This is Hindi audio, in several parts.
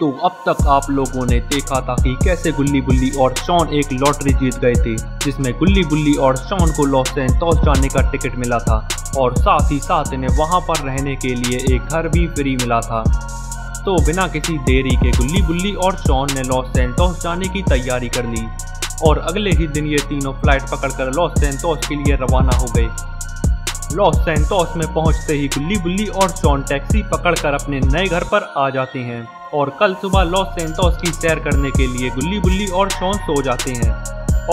तो अब तक आप लोगों ने देखा था कि कैसे गुल्ली बुल्ली और शॉन एक लॉटरी जीत गए थे, जिसमें गुल्ली बुल्ली और शॉन को लॉस सैंटोस जाने का टिकट मिला था और साथ ही साथ इन्हें वहां पर रहने के लिए एक घर भी फ्री मिला था। तो बिना किसी देरी के गुल्ली बुल्ली और शॉन ने लॉस सैंटोस जाने की तैयारी कर ली और अगले ही दिन ये तीनों फ्लाइट पकड़कर लॉस सैंटोस के लिए रवाना हो गए। लॉस सैंटोस में पहुँचते ही गुल्ली बुल्ली और शॉन टैक्सी पकड़कर अपने नए घर पर आ जाते हैं और कल सुबह लॉस सैंटोस की सैर करने के लिए गुल्ली बुल्ली और शॉन सो जाते हैं।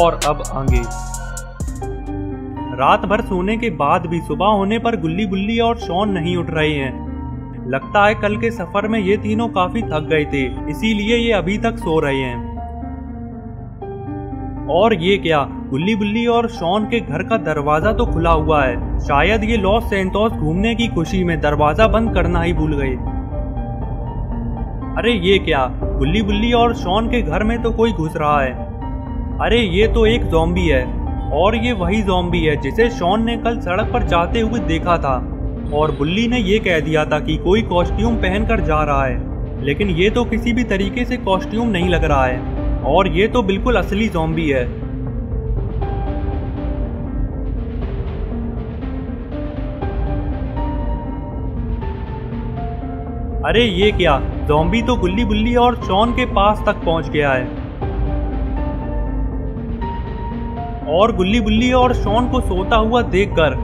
और अब आगे रात भर सोने के बाद भी सुबह होने पर गुल्ली बुल्ली और शॉन नहीं उठ रहे हैं। लगता है कल के सफर में ये तीनों काफी थक गए थे, इसीलिए ये अभी तक सो रहे हैं। और ये क्या, गुल्ली बुल्ली और शॉन के घर का दरवाजा तो खुला हुआ है, शायद ये लॉस सैंटोस घूमने की खुशी में दरवाजा बंद करना ही भूल गए। अरे ये क्या, गुल्ली बुल्ली और शॉन के घर में तो कोई घुस रहा है। अरे ये तो एक ज़ॉम्बी है और ये वही ज़ॉम्बी है जिसे शॉन ने कल सड़क पर जाते हुए देखा था और बुल्ली ने ये कह दिया था कि कोई कॉस्ट्यूम पहनकर जा रहा है, लेकिन ये तो किसी भी तरीके से कॉस्ट्यूम नहीं लग रहा है और ये तो बिल्कुल असली ज़ॉम्बी है। अरे ये क्या, ज़ॉम्बी तो गुल्ली बुल्ली और शॉन के पास तक पहुंच गया है और गुल्ली बुल्ली और शॉन को सोता हुआ देखकर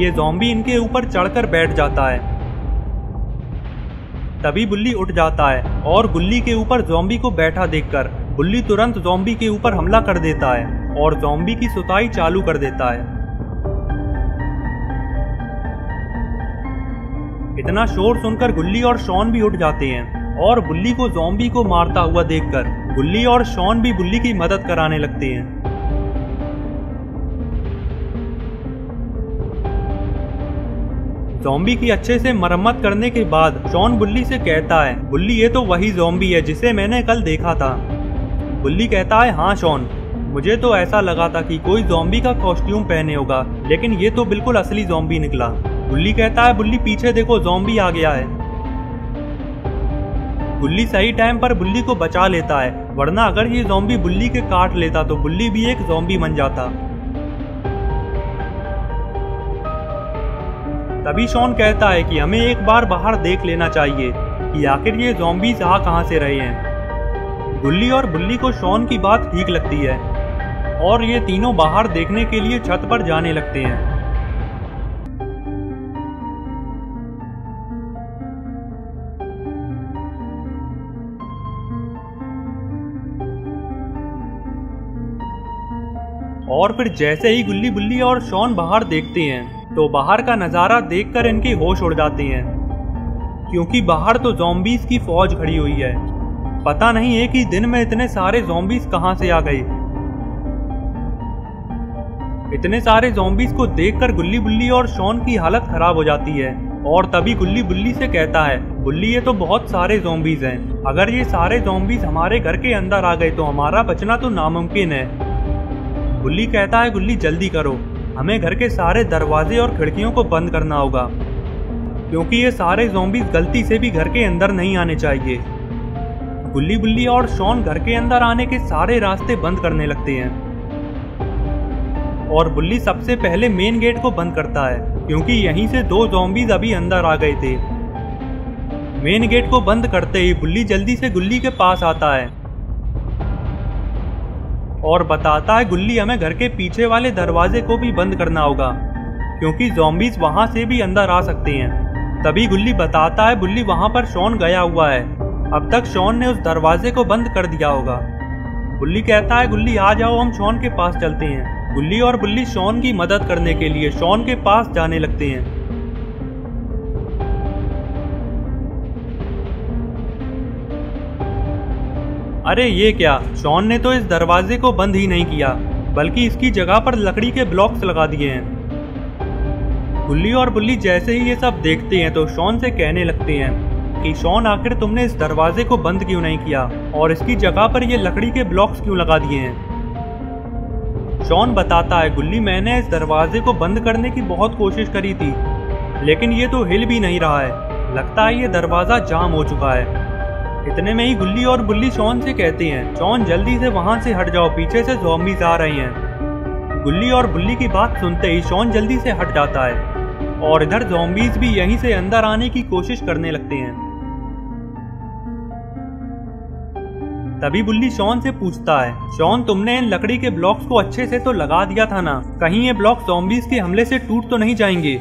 ये ज़ॉम्बी इनके ऊपर चढ़कर बैठ जाता है। तभी बुल्ली उठ जाता है और गुल्ली के ऊपर ज़ॉम्बी को बैठा देखकर बुल्ली तुरंत ज़ॉम्बी के ऊपर हमला कर देता है और ज़ॉम्बी की सुताई चालू कर देता है। इतना शोर सुनकर गुल्ली और शॉन भी उठ जाते हैं और बुल्ली को ज़ॉम्बी को मारता हुआ देखकर गुल्ली और शॉन भी बुल्ली की मदद कराने लगते हैं। ज़ॉम्बी की अच्छे से मरम्मत करने के बाद शॉन बुल्ली से कहता है, बुल्ली ये तो वही ज़ॉम्बी है जिसे मैंने कल देखा था। बुल्ली कहता है, हाँ शॉन, मुझे तो ऐसा लगा था कि कोई ज़ॉम्बी का कॉस्ट्यूम पहने होगा, लेकिन ये तो बिल्कुल असली ज़ॉम्बी निकला। गुल्ली कहता है, बुल्ली पीछे देखो, ज़ॉम्बी आ गया है। गुल्ली सही टाइम पर बुल्ली को बचा लेता है, वरना अगर ये ज़ॉम्बी बुल्ली के काट लेता तो बुल्ली भी एक ज़ॉम्बी बन जाता। तभी शॉन कहता है कि हमें एक बार बाहर देख लेना चाहिए कि आखिर ये ज़ॉम्बी आ कहाँ से रहे हैं। गुल्ली और बुल्ली को शॉन की बात ठीक लगती है और ये तीनों बाहर देखने के लिए छत पर जाने लगते हैं। और फिर जैसे ही गुल्ली बुल्ली और शॉन बाहर देखते हैं तो बाहर का नज़ारा देखकर इनके होश उड़ जाते हैं, क्योंकि बाहर तो ज़ॉम्बीज की फौज खड़ी हुई है। पता नहीं एक ही दिन में इतने सारे ज़ॉम्बीज कहाँ से आ गए। इतने सारे ज़ॉम्बीज को देखकर गुल्ली बुल्ली और शॉन की हालत खराब हो जाती है और तभी गुल्ली बुल्ली से कहता है, बुल्ली ये तो बहुत सारे ज़ॉम्बीज हैं, अगर ये सारे ज़ॉम्बीज हमारे घर के अंदर आ गए तो हमारा बचना तो नामुमकिन है। गुल्ली कहता है, गुल्ली जल्दी करो, हमें घर के सारे दरवाजे और खिड़कियों को बंद करना होगा, क्योंकि ये सारे ज़ॉम्बीज गलती से भी घर के अंदर नहीं आने चाहिए। गुल्ली बुल्ली और शॉन घर के अंदर आने के सारे रास्ते बंद करने लगते हैं और बुल्ली सबसे पहले मेन गेट को बंद करता है, क्योंकि यहीं से दो ज़ॉम्बीज अभी अंदर आ गए थे। मेन गेट को बंद करते ही बुल्ली जल्दी से गुल्ली के पास आता है और बताता है, गुल्ली हमें घर के पीछे वाले दरवाजे को भी बंद करना होगा, क्योंकि ज़ॉम्बीज वहां से भी अंदर आ सकते हैं। तभी गुल्ली बताता है, बुल्ली वहां पर शॉन गया हुआ है, अब तक शॉन ने उस दरवाजे को बंद कर दिया होगा। गुल्ली कहता है, गुल्ली आ जाओ, हम शॉन के पास चलते हैं। गुल्ली और बुल्ली शॉन की मदद करने के लिए शॉन के पास जाने लगते हैं। अरे ये क्या, शॉन ने तो इस दरवाजे को बंद ही नहीं किया, बल्कि इसकी जगह पर लकड़ी के ब्लॉक्स लगा दिए हैं। गुल्ली और बुल्ली जैसे ही ये सब देखते हैं तो शॉन से कहने लगते हैं कि शॉन, आखिर तुमने इस दरवाजे को बंद क्यों नहीं किया और इसकी जगह पर ये लकड़ी के ब्लॉक्स क्यों लगा दिए हैं। शॉन बताता है, गुल्ली मैंने इस दरवाजे को बंद करने की बहुत कोशिश करी थी, लेकिन ये तो हिल भी नहीं रहा है, लगता है ये दरवाज़ा जाम हो चुका है। इतने में ही गुल्ली और बुल्ली शॉन से कहती हैं, शॉन जल्दी से वहाँ से हट जाओ, पीछे से ज़ॉम्बीज़ आ रही हैं। गुल्ली और बुल्ली की बात सुनते ही शॉन जल्दी से हट जाता है और इधर ज़ॉम्बीज़ भी यहीं से अंदर आने की कोशिश करने लगते हैं। तभी बुल्ली शॉन से पूछता है, शॉन तुमने इन लकड़ी के ब्लॉक्स को अच्छे से तो लगा दिया था ना, कहीं ये ब्लॉक ज़ॉम्बीज़ के हमले से टूट तो नहीं जाएंगे।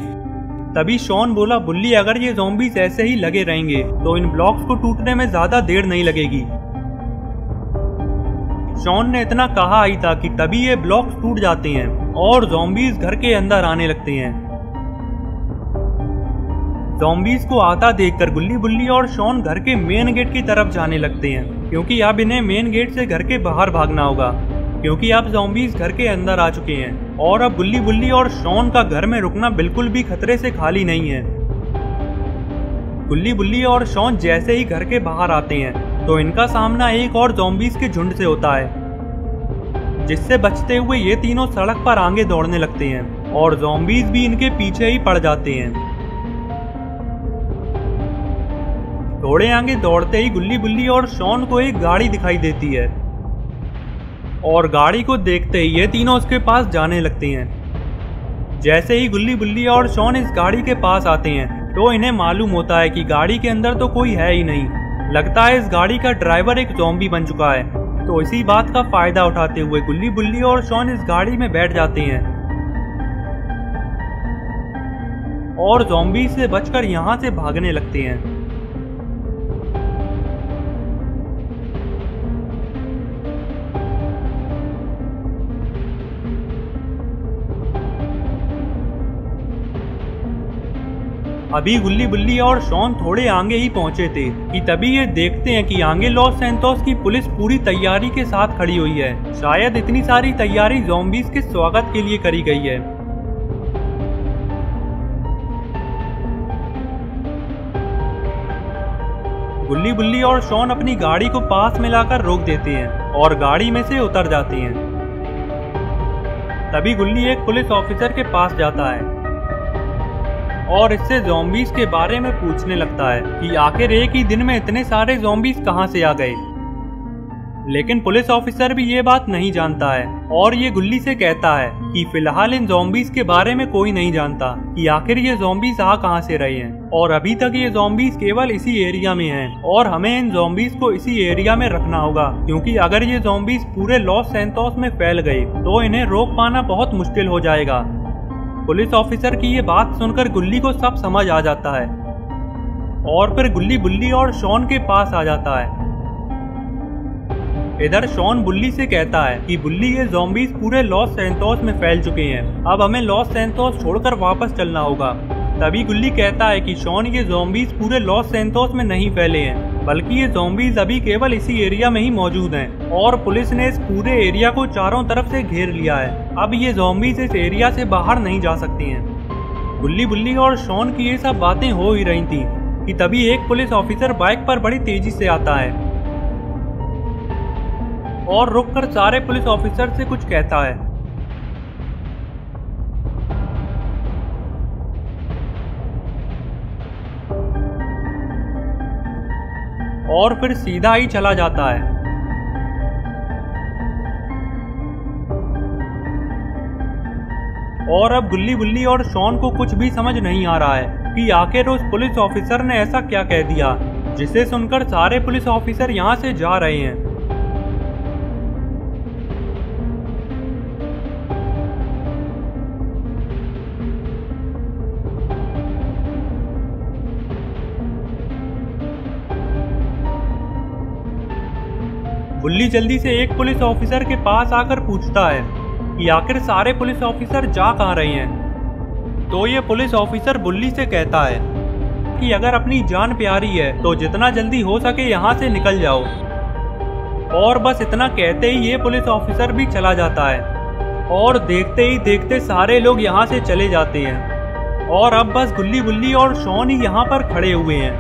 तभी शॉन बोला, बुल्ली अगर ये ज़ॉम्बीज़ ऐसे ही लगे रहेंगे तो इन ब्लॉक्स को टूटने में ज्यादा देर नहीं लगेगी। शॉन ने इतना कहा ही था कि तभी ये ब्लॉक्स टूट जाते हैं और ज़ॉम्बीज़ घर के अंदर आने लगते हैं। ज़ॉम्बीज़ को आता देखकर गुल्ली बुल्ली और शॉन घर के मेन गेट की तरफ जाने लगते हैं, क्योंकि अब इन्हें मेन गेट से घर के बाहर भागना होगा, क्योंकि अब ज़ॉम्बीज़ घर के अंदर आ चुके हैं और अब गुल्ली बुल्ली और शॉन का घर में रुकना बिल्कुल भी खतरे से खाली नहीं है। गुल्ली बुल्ली और शॉन जैसे ही घर के बाहर आते हैं तो इनका सामना एक और ज़ॉम्बीज़ के झुंड से होता है, जिससे बचते हुए ये तीनों सड़क पर आगे दौड़ने लगते हैं और ज़ॉम्बीज़ भी इनके पीछे ही पड़ जाते हैं। थोड़े आगे दौड़ते ही गुल्ली बुल्ली और शॉन को एक गाड़ी दिखाई देती है और गाड़ी को देखते ही ये तीनों उसके पास जाने लगते हैं। जैसे ही गुल्ली बुल्ली और शॉन इस गाड़ी के पास आते हैं तो इन्हें मालूम होता है कि गाड़ी के अंदर तो कोई है ही नहीं, लगता है इस गाड़ी का ड्राइवर एक ज़ॉम्बी बन चुका है। तो इसी बात का फायदा उठाते हुए गुल्ली बुल्ली और शॉन इस गाड़ी में बैठ जाते हैं और ज़ॉम्बी से बचकर यहाँ से भागने लगते हैं। अभी गुल्ली बुल्ली और शॉन थोड़े आगे ही पहुंचे थे कि तभी ये देखते हैं कि आगे लॉस सैंटोस की पुलिस पूरी तैयारी के साथ खड़ी हुई है। शायद इतनी सारी तैयारी ज़ॉम्बीज़ के स्वागत के लिए करी गई है। गुल्ली बुल्ली और शॉन अपनी गाड़ी को पास में लाकर रोक देते हैं और गाड़ी में से उतर जाते हैं। तभी गुल्ली एक पुलिस ऑफिसर के पास जाता है और इससे ज़ॉम्बीज़ के बारे में पूछने लगता है कि आखिर एक ही दिन में इतने सारे ज़ॉम्बीज़ कहाँ से आ गए। लेकिन पुलिस ऑफिसर भी ये बात नहीं जानता है और ये गुल्ली से कहता है कि फिलहाल इन ज़ॉम्बीज़ के बारे में कोई नहीं जानता कि आखिर ये ज़ॉम्बीज़ आ कहाँ से रहे हैं, और अभी तक ये ज़ॉम्बीज़ केवल इसी एरिया में हैं और हमें इन ज़ॉम्बीज़ को इसी एरिया में रखना होगा, क्योंकि अगर ये ज़ॉम्बीज़ पूरे लॉस सैंटोस में फैल गए तो इन्हें रोक पाना बहुत मुश्किल हो जाएगा। पुलिस ऑफिसर की ये बात सुनकर गुल्ली को सब समझ आ जाता है और फिर गुल्ली बुल्ली और शॉन के पास आ जाता है। इधर शॉन बुल्ली से कहता है कि बुल्ली ये ज़ॉम्बीज़ पूरे लॉस सैंटोस में फैल चुके हैं, अब हमें लॉस सैंटोस छोड़कर वापस चलना होगा। तभी गुल्ली कहता है कि शॉन ये ज़ॉम्बीज़ पूरे लॉस सैंटोस में नहीं फैले हैं, बल्कि ये ज़ॉम्बीज़ अभी केवल इसी एरिया में ही मौजूद हैं और पुलिस ने इस पूरे एरिया को चारों तरफ से घेर लिया है, अब ये ज़ॉम्बीज़ इस एरिया से बाहर नहीं जा सकती हैं। गुल्ली बुल्ली और शॉन की ये सब बातें हो ही रही थी कि तभी एक पुलिस ऑफिसर बाइक पर बड़ी तेजी से आता है और रुककर सारे पुलिस ऑफिसर से कुछ कहता है। और फिर सीधा ही चला जाता है। और अब गुल्ली बुल्ली और शॉन को कुछ भी समझ नहीं आ रहा है कि आखिर उस पुलिस ऑफिसर ने ऐसा क्या कह दिया जिसे सुनकर सारे पुलिस ऑफिसर यहाँ से जा रहे हैं। गुल्ली जल्दी से एक पुलिस ऑफिसर के पास आकर पूछता है कि आखिर सारे पुलिस ऑफिसर जा कहाँ रहे हैं, तो ये पुलिस ऑफिसर बुल्ली से कहता है कि अगर अपनी जान प्यारी है तो जितना जल्दी हो सके यहाँ से निकल जाओ। और बस इतना कहते ही ये पुलिस ऑफिसर भी चला जाता है और देखते ही देखते सारे लोग यहाँ से चले जाते हैं और अब बस गुल्ली बुल्ली और शॉन ही यहाँ पर खड़े हुए हैं,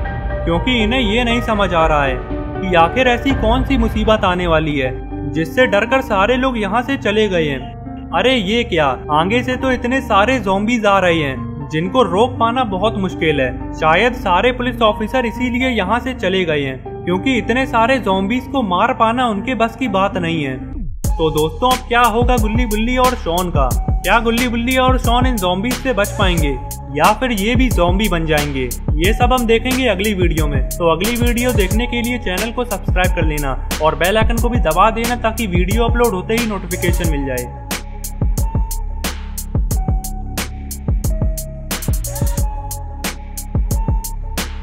क्योंकि इन्हें ये नहीं समझ आ रहा है कि आखिर ऐसी कौन सी मुसीबत आने वाली है जिससे डरकर सारे लोग यहाँ से चले गए हैं। अरे ये क्या, आगे से तो इतने सारे ज़ॉम्बीज़ आ रहे हैं जिनको रोक पाना बहुत मुश्किल है, शायद सारे पुलिस ऑफिसर इसीलिए यहाँ से चले गए हैं। क्योंकि इतने सारे ज़ॉम्बीज़ को मार पाना उनके बस की बात नहीं है। तो दोस्तों अब क्या होगा गुल्ली बुल्ली और शॉन का? क्या गुल्ली बुल्ली और शॉन इन ज़ॉम्बीज से बच पाएंगे या फिर ये भी ज़ॉम्बी बन जाएंगे? ये सब हम देखेंगे अगली वीडियो में। तो अगली वीडियो देखने के लिए चैनल को सब्सक्राइब कर लेना और बेल आइकन को भी दबा देना ताकि वीडियो अपलोड होते ही नोटिफिकेशन मिल जाए।